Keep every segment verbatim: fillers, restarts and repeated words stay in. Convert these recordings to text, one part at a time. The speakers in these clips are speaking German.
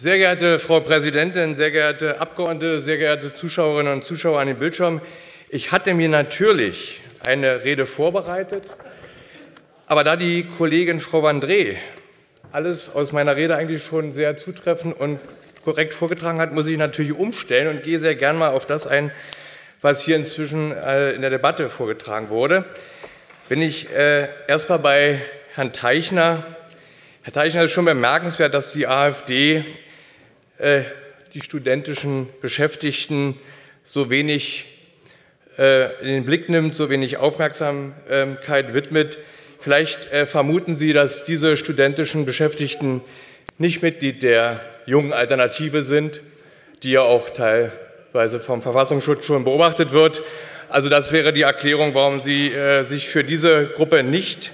Sehr geehrte Frau Präsidentin, sehr geehrte Abgeordnete, sehr geehrte Zuschauerinnen und Zuschauer an den Bildschirmen. Ich hatte mir natürlich eine Rede vorbereitet, aber da die Kollegin Frau Van Dree alles aus meiner Rede eigentlich schon sehr zutreffend und korrekt vorgetragen hat, muss ich natürlich umstellen und gehe sehr gern mal auf das ein, was hier inzwischen in der Debatte vorgetragen wurde. Bin ich erst mal bei Herrn Teichner. Herr Teichner, es ist schon bemerkenswert, dass die AfD äh, die studentischen Beschäftigten so wenig äh, in den Blick nimmt, so wenig Aufmerksamkeit widmet. Vielleicht äh, vermuten Sie, dass diese studentischen Beschäftigten nicht Mitglied der Jungen Alternative sind, die ja auch teilweise vom Verfassungsschutz schon beobachtet wird. Also das wäre die Erklärung, warum Sie äh, sich für diese Gruppe nicht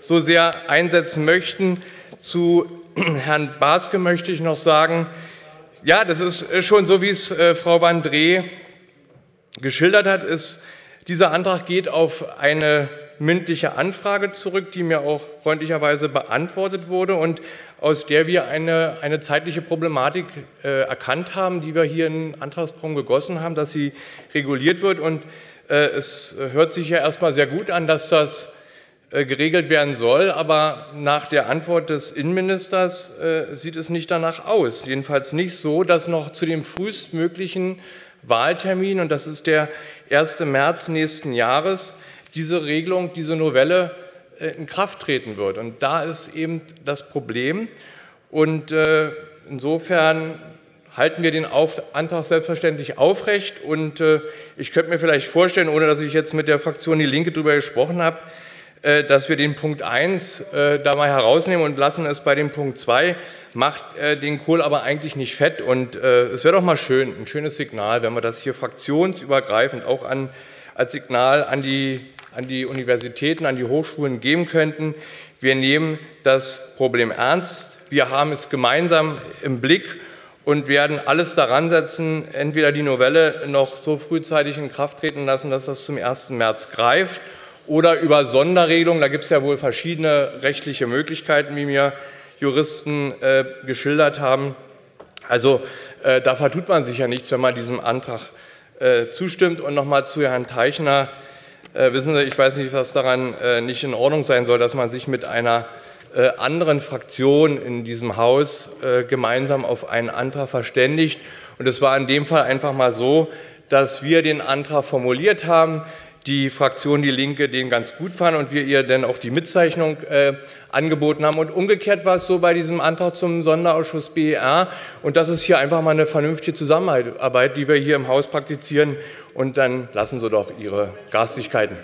so sehr einsetzen möchten. Zu Herrn Baaske möchte ich noch sagen, ja, das ist schon so, wie es äh, Frau Van Dree geschildert hat, ist, dieser Antrag geht auf eine mündliche Anfrage zurück, die mir auch freundlicherweise beantwortet wurde und aus der wir eine, eine zeitliche Problematik äh, erkannt haben, die wir hier in Antragsform gegossen haben, dass sie reguliert wird. Und äh, es hört sich ja erstmal sehr gut an, dass das geregelt werden soll, aber nach der Antwort des Innenministers äh, sieht es nicht danach aus. Jedenfalls nicht so, dass noch zu dem frühestmöglichen Wahltermin, und das ist der erste März nächsten Jahres, diese Regelung, diese Novelle äh, in Kraft treten wird. Und da ist eben das Problem. Und äh, insofern halten wir den Auf- Antrag selbstverständlich aufrecht. Und äh, ich könnte mir vielleicht vorstellen, ohne dass ich jetzt mit der Fraktion Die Linke darüber gesprochen habe, dass wir den Punkt eins äh, da mal herausnehmen und lassen es bei dem Punkt zwei, macht äh, den Kohl aber eigentlich nicht fett. Und äh, es wäre doch mal schön, ein schönes Signal, wenn wir das hier fraktionsübergreifend auch an, als Signal an die, an die Universitäten, an die Hochschulen geben könnten. Wir nehmen das Problem ernst, wir haben es gemeinsam im Blick und werden alles daran setzen, entweder die Novelle noch so frühzeitig in Kraft treten lassen, dass das zum ersten März greift, oder über Sonderregelungen, da gibt es ja wohl verschiedene rechtliche Möglichkeiten, wie mir Juristen äh, geschildert haben. Also äh, da vertut man sich ja nichts, wenn man diesem Antrag äh, zustimmt. Und nochmal zu Herrn Teichner. Äh, wissen Sie, ich weiß nicht, was daran äh, nicht in Ordnung sein soll, dass man sich mit einer äh, anderen Fraktion in diesem Haus äh, gemeinsam auf einen Antrag verständigt. Und es war in dem Fall einfach mal so, dass wir den Antrag formuliert haben, die Fraktion Die Linke den ganz gut fand und wir ihr dann auch die Mitzeichnung äh, angeboten haben. Und umgekehrt war es so bei diesem Antrag zum Sonderausschuss B E R. Und das ist hier einfach mal eine vernünftige Zusammenarbeit, die wir hier im Haus praktizieren. Und dann lassen Sie doch Ihre Garstigkeiten.